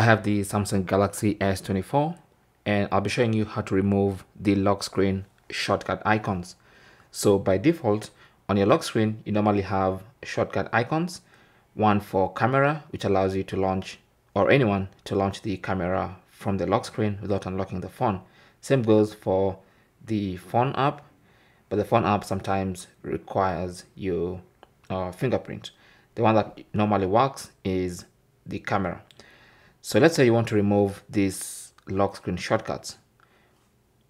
I have the Samsung Galaxy S24 and I'll be showing you how to remove the lock screen shortcut icons. So by default, on your lock screen, you normally have shortcut icons, one for camera, which allows you to launch, or anyone to launch the camera from the lock screen without unlocking the phone. Same goes for the phone app, but the phone app sometimes requires your fingerprint. The one that normally works is the camera. So let's say you want to remove these lock screen shortcuts.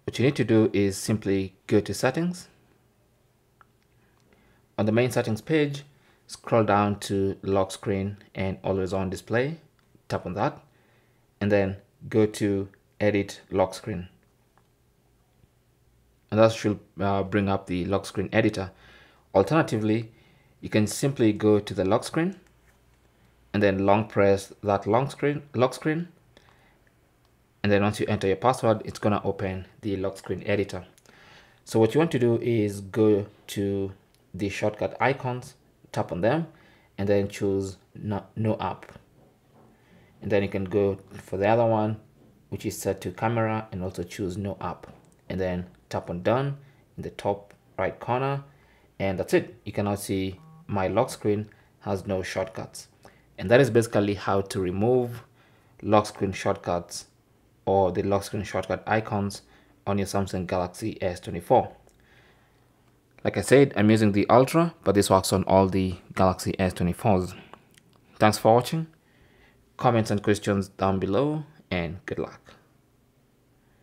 What you need to do is simply go to settings. On the main settings page, scroll down to lock screen and always on display. Tap on that and then go to edit lock screen. And that should bring up the lock screen editor. Alternatively, you can simply go to the lock screen and then long press that lock screen. And then once you enter your password, it's going to open the lock screen editor. So what you want to do is go to the shortcut icons, tap on them, and then choose no app. And then you can go for the other one, which is set to camera, and also choose no app. And then tap on done in the top right corner. And that's it. You can now see my lock screen has no shortcuts. And that is basically how to remove lock screen shortcuts or the lock screen shortcut icons on your Samsung Galaxy S24. Like I said, I'm using the Ultra, but this works on all the Galaxy S24s. Thanks for watching. Comments and questions down below, and good luck.